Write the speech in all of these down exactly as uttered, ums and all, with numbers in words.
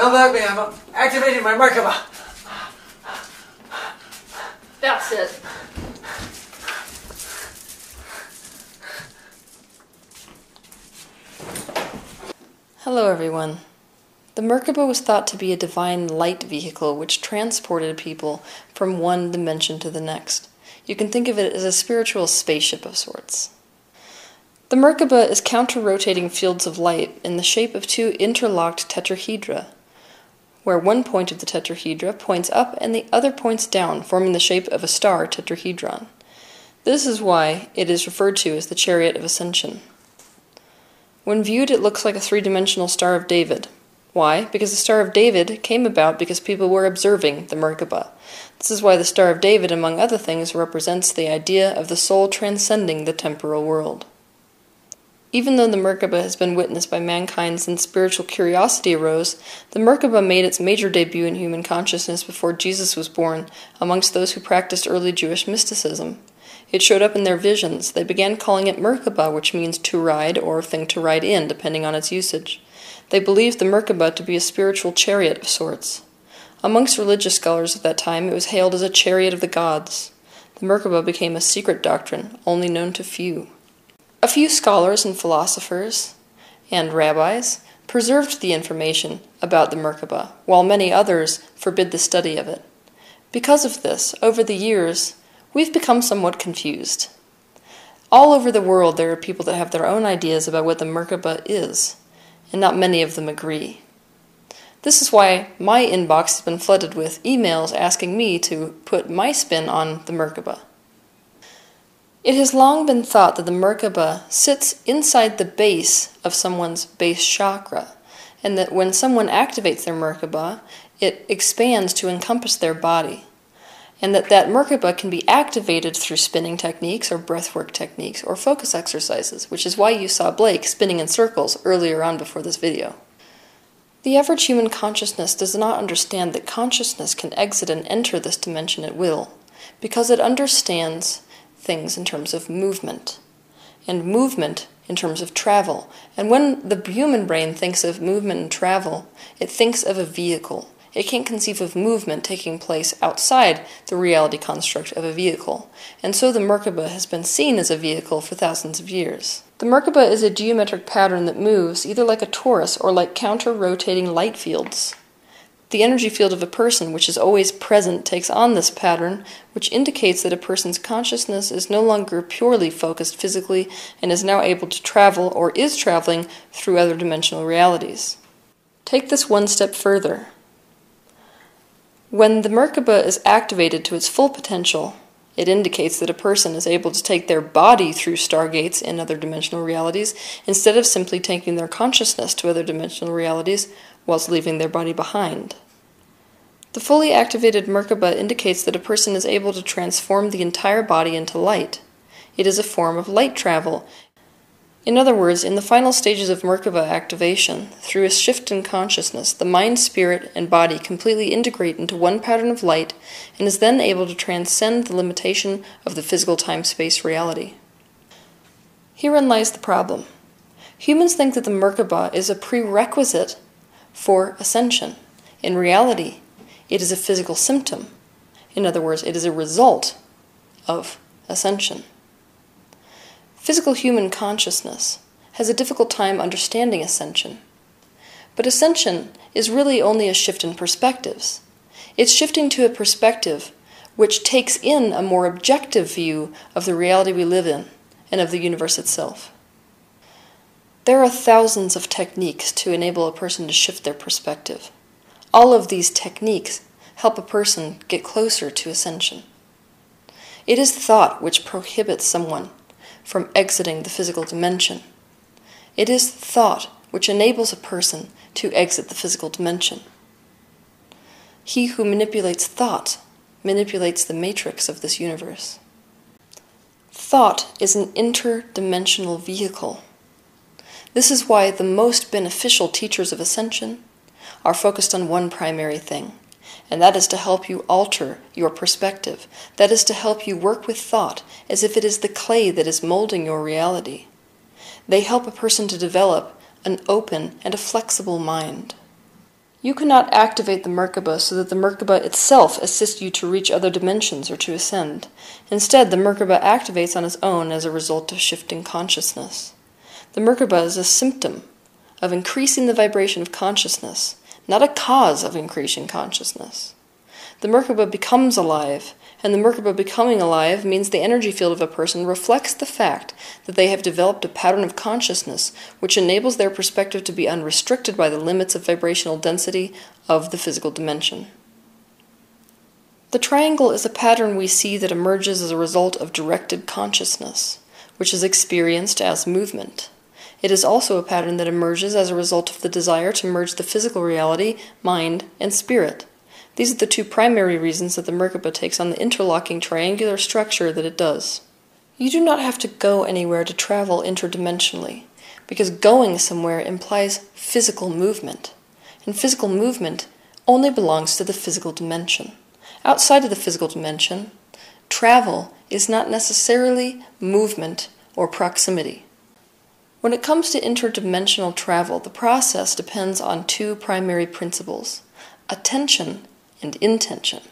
Don't look at me, I'm activating my Merkaba. That's it. Hello everyone. The Merkaba was thought to be a divine light vehicle which transported people from one dimension to the next. You can think of it as a spiritual spaceship of sorts. The Merkaba is counter-rotating fields of light in the shape of two interlocked tetrahedra, where one point of the tetrahedra points up and the other points down, forming the shape of a star tetrahedron. This is why it is referred to as the Chariot of Ascension. When viewed, it looks like a three-dimensional Star of David. Why? Because the Star of David came about because people were observing the Merkaba. This is why the Star of David, among other things, represents the idea of the soul transcending the temporal world. Even though the Merkaba has been witnessed by mankind since spiritual curiosity arose, the Merkaba made its major debut in human consciousness before Jesus was born, amongst those who practiced early Jewish mysticism. It showed up in their visions. They began calling it Merkaba, which means to ride or thing to ride in, depending on its usage. They believed the Merkaba to be a spiritual chariot of sorts. Amongst religious scholars at that time, it was hailed as a chariot of the gods. The Merkaba became a secret doctrine, only known to few. A few scholars and philosophers and rabbis preserved the information about the Merkaba, while many others forbid the study of it. Because of this, over the years, we've become somewhat confused. All over the world, there are people that have their own ideas about what the Merkaba is, and not many of them agree. This is why my inbox has been flooded with emails asking me to put my spin on the Merkaba. It has long been thought that the Merkaba sits inside the base of someone's base chakra, and that when someone activates their Merkaba, it expands to encompass their body, and that that Merkaba can be activated through spinning techniques or breathwork techniques or focus exercises, which is why you saw Blake spinning in circles earlier on before this video. The average human consciousness does not understand that consciousness can exit and enter this dimension at will, because it understands things in terms of movement, and movement in terms of travel. And when the human brain thinks of movement and travel, it thinks of a vehicle. It can't conceive of movement taking place outside the reality construct of a vehicle, and so the Merkaba has been seen as a vehicle for thousands of years. The Merkaba is a geometric pattern that moves either like a torus or like counter-rotating light fields. The energy field of a person, which is always present, takes on this pattern, which indicates that a person's consciousness is no longer purely focused physically and is now able to travel, or is traveling, through other dimensional realities. Take this one step further. When the Merkaba is activated to its full potential, it indicates that a person is able to take their body through stargates and other dimensional realities, instead of simply taking their consciousness to other dimensional realities whilst leaving their body behind. The fully activated Merkaba indicates that a person is able to transform the entire body into light. It is a form of light travel. In other words, in the final stages of Merkaba activation, through a shift in consciousness, the mind, spirit, and body completely integrate into one pattern of light and is then able to transcend the limitation of the physical time-space reality. Herein lies the problem. Humans think that the Merkaba is a prerequisite for ascension. In reality, it is a physical symptom. In other words, it is a result of ascension. Physical human consciousness has a difficult time understanding ascension. But ascension is really only a shift in perspectives. It's shifting to a perspective which takes in a more objective view of the reality we live in and of the universe itself. There are thousands of techniques to enable a person to shift their perspective. All of these techniques help a person get closer to ascension. It is thought which prohibits someone from exiting the physical dimension. It is thought which enables a person to exit the physical dimension. He who manipulates thought manipulates the matrix of this universe. Thought is an interdimensional vehicle. This is why the most beneficial teachers of ascension are focused on one primary thing, and that is to help you alter your perspective. That is to help you work with thought as if it is the clay that is molding your reality. They help a person to develop an open and a flexible mind. You cannot activate the Merkaba so that the Merkaba itself assists you to reach other dimensions or to ascend. Instead, the Merkaba activates on its own as a result of shifting consciousness. The Merkaba is a symptom of increasing the vibration of consciousness, not a cause of increasing consciousness. The Merkaba becomes alive, and the Merkaba becoming alive means the energy field of a person reflects the fact that they have developed a pattern of consciousness which enables their perspective to be unrestricted by the limits of vibrational density of the physical dimension. The triangle is a pattern we see that emerges as a result of directed consciousness, which is experienced as movement. It is also a pattern that emerges as a result of the desire to merge the physical reality, mind, and spirit. These are the two primary reasons that the Merkaba takes on the interlocking triangular structure that it does. You do not have to go anywhere to travel interdimensionally, because going somewhere implies physical movement, and physical movement only belongs to the physical dimension. Outside of the physical dimension, travel is not necessarily movement or proximity. When it comes to interdimensional travel, the process depends on two primary principles: attention and intention.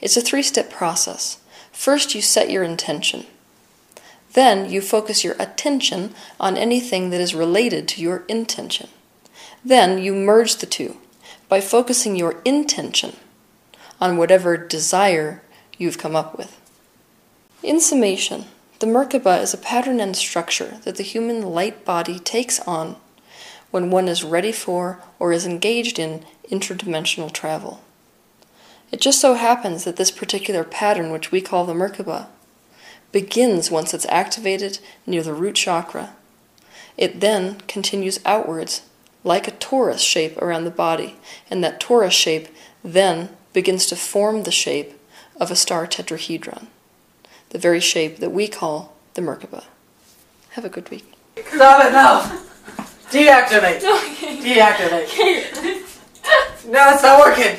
It's a three-step process. First, you set your intention. Then, you focus your attention on anything that is related to your intention. Then, you merge the two by focusing your intention on whatever desire you've come up with. In summation, the Merkaba is a pattern and structure that the human light body takes on when one is ready for or is engaged in interdimensional travel. It just so happens that this particular pattern, which we call the Merkaba, begins once it's activated near the root chakra. It then continues outwards like a torus shape around the body, and that torus shape then begins to form the shape of a star tetrahedron, the very shape that we call the Merkaba. Have a good week. Stop it now! Deactivate! Okay. Deactivate! Okay. No, it's not working!